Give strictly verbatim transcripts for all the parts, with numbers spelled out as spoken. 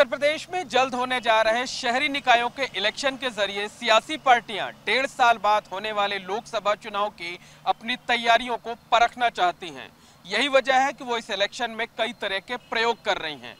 उत्तर प्रदेश में जल्द होने जा रहे शहरी निकायों के इलेक्शन के जरिए सियासी पार्टियां डेढ़ साल बाद होने वाले लोकसभा चुनाव की अपनी तैयारियों को परखना चाहती हैं। यही वजह है कि वो इस इलेक्शन में कई तरह के प्रयोग कर रही हैं।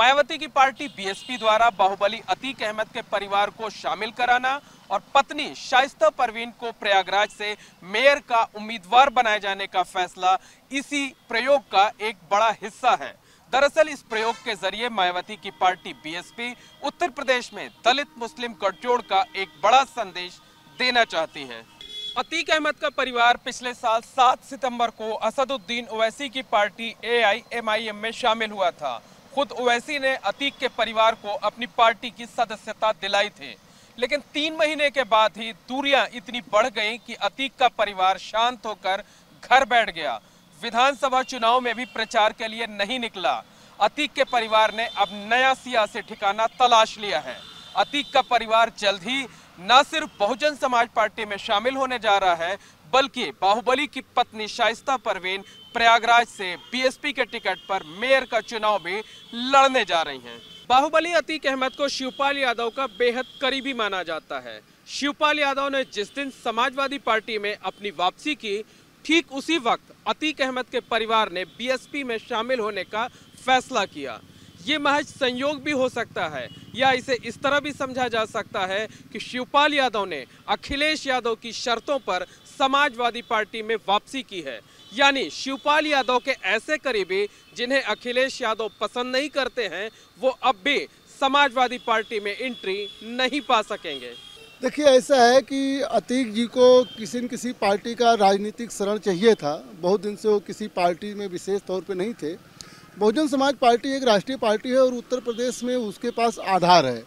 मायावती की पार्टी बीएसपी द्वारा बाहुबली अतीक अहमद के परिवार को शामिल कराना और पत्नी शाइस्ता परवीन को प्रयागराज से मेयर का उम्मीदवार बनाए जाने का फैसला इसी प्रयोग का एक बड़ा हिस्सा है। दरअसल इस प्रयोग के जरिए मायावती की पार्टी बीएसपी उत्तर प्रदेश में दलित मुस्लिम गठजोड़ का एक बड़ा संदेश देना चाहती है। अतीक अहमद का परिवार पिछले साल सात सितंबर को असदुद्दीन ओवैसी की party A I M I M में शामिल हुआ था। खुद ओवैसी ने अतीक के परिवार को अपनी पार्टी की सदस्यता दिलाई थी, लेकिन तीन महीने के बाद ही दूरियां इतनी बढ़ गईं कि अतीक का परिवार शांत होकर घर बैठ गया। विधानसभा चुनाव में भी प्रचार के लिए नहीं निकला। अतीक के परिवार ने अब नया सियासी ठिकाना तलाश लिया है। अतीक का परिवार जल्द ही न सिर्फ बहुजन समाज पार्टी में शामिल होने जा रहा है, बल्कि बाहुबली की पत्नी शाइस्ता परवीन प्रयागराज से बीएसपी के टिकट पर मेयर का चुनाव भी लड़ने जा रही हैं। बाहुबली अतीक अहमद को शिवपाल यादव का बेहद करीबी माना जाता है। शिवपाल यादव ने जिस दिन समाजवादी पार्टी में अपनी वापसी की, ठीक उसी वक्त अतीक अहमद के परिवार ने बीएसपी में शामिल होने का फैसला किया। ये महज संयोग भी हो सकता है, या इसे इस तरह भी समझा जा सकता है कि शिवपाल यादव ने अखिलेश यादव की शर्तों पर समाजवादी पार्टी में वापसी की है। यानी शिवपाल यादव के ऐसे करीबी जिन्हें अखिलेश यादव पसंद नहीं करते हैं, वो अब भी समाजवादी पार्टी में एंट्री नहीं पा सकेंगे। देखिए, ऐसा है कि अतीक जी को किसी न किसी पार्टी का राजनीतिक शरण चाहिए था। बहुत दिन से वो किसी पार्टी में विशेष तौर पे नहीं थे। बहुजन समाज पार्टी एक राष्ट्रीय पार्टी है और उत्तर प्रदेश में उसके पास आधार है।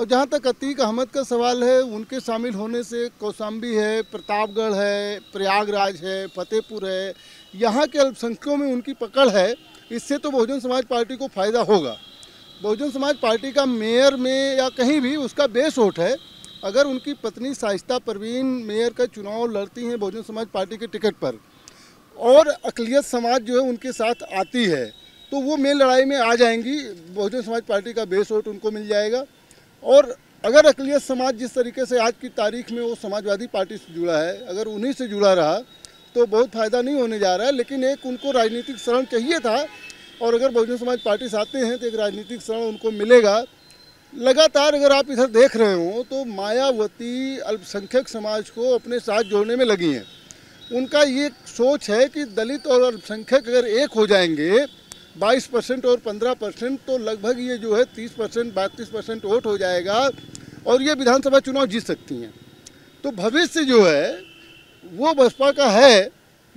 और जहाँ तक अतीक अहमद का सवाल है, उनके शामिल होने से कौशाम्बी है, प्रतापगढ़ है, प्रयागराज है, फतेहपुर है, यहाँ के अल्पसंख्यकों में उनकी पकड़ है। इससे तो बहुजन समाज पार्टी को फ़ायदा होगा। बहुजन समाज पार्टी का मेयर में या कहीं भी उसका बेस वोट है। अगर उनकी पत्नी शाइस्ता परवीन मेयर का चुनाव लड़ती हैं बहुजन समाज पार्टी के टिकट पर, और अकलियत समाज जो है उनके साथ आती है, तो वो मेन लड़ाई में आ जाएंगी। बहुजन समाज पार्टी का बेस वोट उनको मिल जाएगा। और अगर अकलियत समाज जिस तरीके से आज की तारीख में वो समाजवादी पार्टी से जुड़ा है, अगर उन्हीं से जुड़ा रहा तो बहुत फ़ायदा नहीं होने जा रहा है। लेकिन एक उनको राजनीतिक शरण चाहिए था, और अगर बहुजन समाज पार्टी से आते हैं तो एक राजनीतिक शरण उनको मिलेगा। लगातार अगर आप इधर देख रहे हो तो मायावती अल्पसंख्यक समाज को अपने साथ जोड़ने में लगी हैं। उनका ये सोच है कि दलित और अल्पसंख्यक अगर एक हो जाएंगे बाईस परसेंट और पंद्रह परसेंट, तो लगभग ये जो है तीस परसेंट बत्तीस परसेंट वोट हो जाएगा और ये विधानसभा चुनाव जीत सकती हैं। तो भविष्य जो है वो बसपा का है।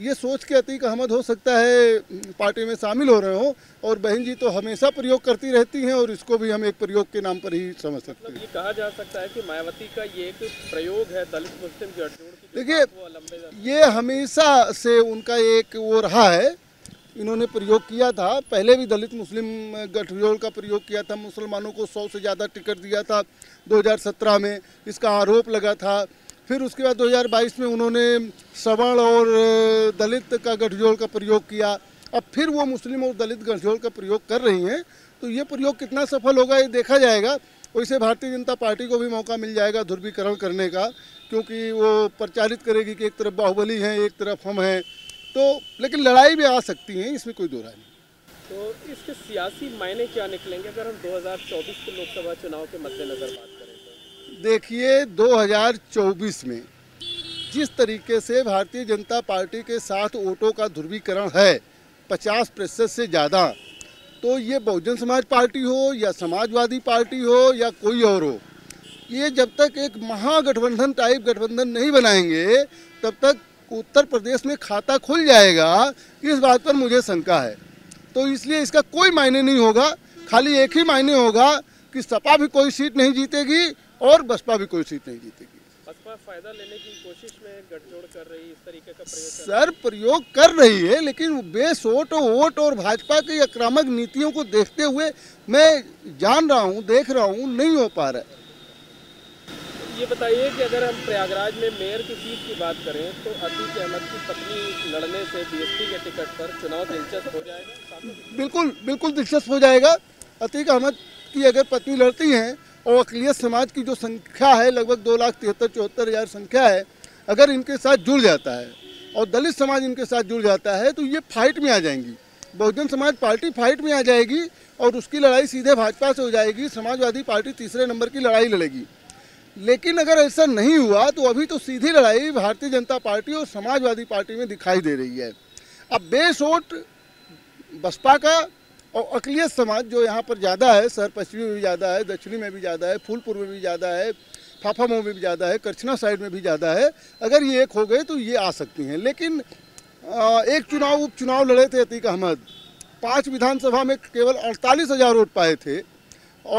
ये सोच के अतीक अहमद हो सकता है पार्टी में शामिल हो रहे हो। और बहन जी तो हमेशा प्रयोग करती रहती हैं और इसको भी हम एक प्रयोग के नाम पर ही समझ सकते हैं। ये कहा जा सकता है कि मायावती का ये एक प्रयोग है दलित मुस्लिम गठजोड़। देखिए, ये हमेशा से उनका एक वो रहा है। इन्होंने प्रयोग किया था, पहले भी दलित मुस्लिम गठजोड़ का प्रयोग किया था। मुसलमानों को सौ से ज़्यादा टिकट दिया था दो हज़ार सत्रह में, इसका आरोप लगा था। फिर उसके बाद दो हज़ार बाईस में उन्होंने सवर्ण और दलित का गठजोड़ का प्रयोग किया। अब फिर वो मुस्लिम और दलित गठजोड़ का प्रयोग कर रही हैं। तो ये प्रयोग कितना सफल होगा ये देखा जाएगा। वैसे भारतीय जनता पार्टी को भी मौका मिल जाएगा ध्रुवीकरण करने का, क्योंकि वो प्रचारित करेगी कि एक तरफ बाहुबली हैं, एक तरफ हम हैं। तो लेकिन लड़ाई भी आ सकती है, इसमें कोई दो राय नहीं। तो इसके सियासी मायने क्या निकलेंगे अगर हम दो हज़ार चौबीस के लोकसभा चुनाव के मद्देनज़र बात करें? देखिए, दो हज़ार चौबीस में जिस तरीके से भारतीय जनता पार्टी के साथ वोटों का ध्रुवीकरण है पचास प्रतिशत से ज़्यादा, तो ये बहुजन समाज पार्टी हो या समाजवादी पार्टी हो या कोई और हो, ये जब तक एक महागठबंधन टाइप गठबंधन नहीं बनाएंगे तब तक उत्तर प्रदेश में खाता खुल जाएगा, इस बात पर मुझे शंका है। तो इसलिए इसका कोई मायने नहीं होगा। खाली एक ही मायने होगा कि सपा भी कोई सीट नहीं जीतेगी और बसपा भी कोई सीट नहीं जीतेगी। बसपा फायदा लेने की कोशिश में गठजोड़ कर रही है, इस तरीके का प्रयोग सर प्रयोग कर रही है। लेकिन बेस वोट वोट और भाजपा की आक्रामक नीतियों को देखते हुए, मैं जान रहा हूँ, देख रहा हूँ, नहीं हो पा रहा है। ये बताइए कि अगर हम प्रयागराज में मेयर की सीट की बात करें तो अतीक अहमद की पत्नी लड़ने से बीएसपी के टिकट पर चुनाव दिलचस्प हो जाएगा? बिल्कुल बिल्कुल दिलचस्प हो जाएगा। अतीक अहमद की अगर पत्नी लड़ती हैं और अखिलेश समाज की जो संख्या है लगभग दो लाख तिहत्तर चौहत्तर हज़ार संख्या है, अगर इनके साथ जुड़ जाता है और दलित समाज इनके साथ जुड़ जाता है तो ये फाइट में आ जाएंगी। बहुजन समाज पार्टी फाइट में आ जाएगी और उसकी लड़ाई सीधे भाजपा से हो जाएगी। समाजवादी पार्टी तीसरे नंबर की लड़ाई लड़ेगी। लेकिन अगर ऐसा नहीं हुआ तो अभी तो सीधी लड़ाई भारतीय जनता पार्टी और समाजवादी पार्टी में दिखाई दे रही है। अब बेस वोट बसपा का और अखिलेश समाज जो यहाँ पर ज़्यादा है, शहर पश्चिमी में भी ज़्यादा है, दक्षिणी में भी ज़्यादा है, फूलपुर में भी ज़्यादा है, फाफामऊ में भी ज़्यादा है, करछना साइड में भी ज़्यादा है, अगर ये एक हो गए तो ये आ सकती हैं। लेकिन एक चुनाव उप चुनाव लड़े थे अतीक अहमद, पाँच विधानसभा में केवल अड़तालीस हज़ार वोट पाए थे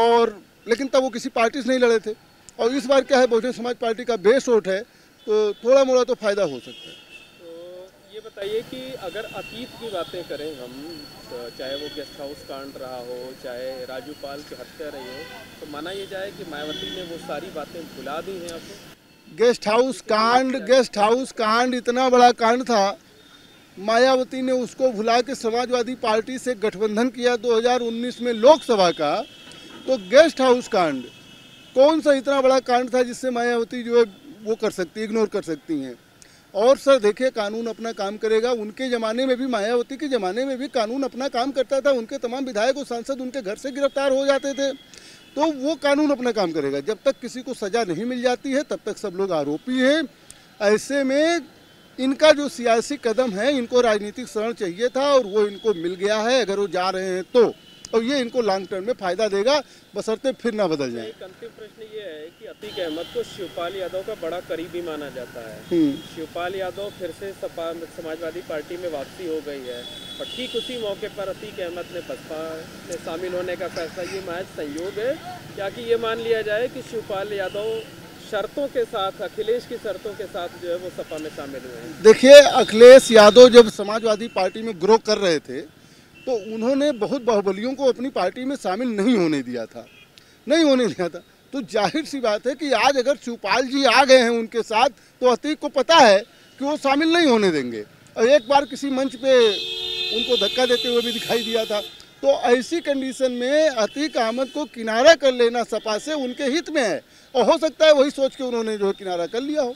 और लेकिन तब वो किसी पार्टी से नहीं लड़े थे। और इस बार क्या है, बहुजन समाज पार्टी का बेस वोट है तो थोड़ा मोड़ा तो फ़ायदा हो सकता है। ये बताइए कि अगर अतीत की बातें करें हम, चाहे वो गेस्ट हाउस कांड रहा हो, चाहे राजू पाल की हत्या रही हो, तो माना ये जाए कि मायावती ने वो सारी बातें भुला दी हैं आपको? गेस्ट हाउस कांड, गेस्ट हाउस कांड इतना बड़ा कांड था, मायावती ने उसको भुला के समाजवादी पार्टी से गठबंधन किया दो हज़ार उन्नीस में लोकसभा का। तो गेस्ट हाउस कांड कौन सा इतना बड़ा कांड था जिससे मायावती जो है वो कर सकती, इग्नोर कर सकती हैं? और सर देखिए, कानून अपना काम करेगा। उनके ज़माने में भी, मायावती के ज़माने में भी कानून अपना काम करता था। उनके तमाम विधायक और सांसद उनके घर से गिरफ्तार हो जाते थे। तो वो कानून अपना काम करेगा। जब तक किसी को सज़ा नहीं मिल जाती है तब तक सब लोग आरोपी हैं। ऐसे में इनका जो सियासी कदम है, इनको राजनीतिक शरण चाहिए था और वो इनको मिल गया है। अगर वो जा रहे हैं तो और ये इनको लॉन्ग टर्म में फायदा देगा, बशर्ते फिर ना बदल जाए। अंतिम प्रश्न ये है कि अतीक अहमद को शिवपाल यादव का बड़ा करीबी माना जाता है। शिवपाल यादव फिर से समाजवादी पार्टी में वापसी हो गई है और ठीक उसी मौके पर अतीक अहमद ने बसपा में शामिल होने का फैसला, ये महज संयोग है या कि ये मान लिया जाए कि शिवपाल यादव शर्तों के साथ, अखिलेश की शर्तों के साथ जो है वो सपा में शामिल हुए हैं? देखिए, अखिलेश यादव जब समाजवादी पार्टी में ग्रो कर रहे थे तो उन्होंने बहुत बाहुबलियों को अपनी पार्टी में शामिल नहीं होने दिया था, नहीं होने दिया था। तो जाहिर सी बात है कि आज अगर शिवपाल जी आ गए हैं उनके साथ तो अतीक को पता है कि वो शामिल नहीं होने देंगे। और एक बार किसी मंच पे उनको धक्का देते हुए भी दिखाई दिया था। तो ऐसी कंडीशन में अतीक अहमद को किनारा कर लेना सपा से उनके हित में है और हो सकता है वही सोच के उन्होंने जो किनारा कर लिया हो।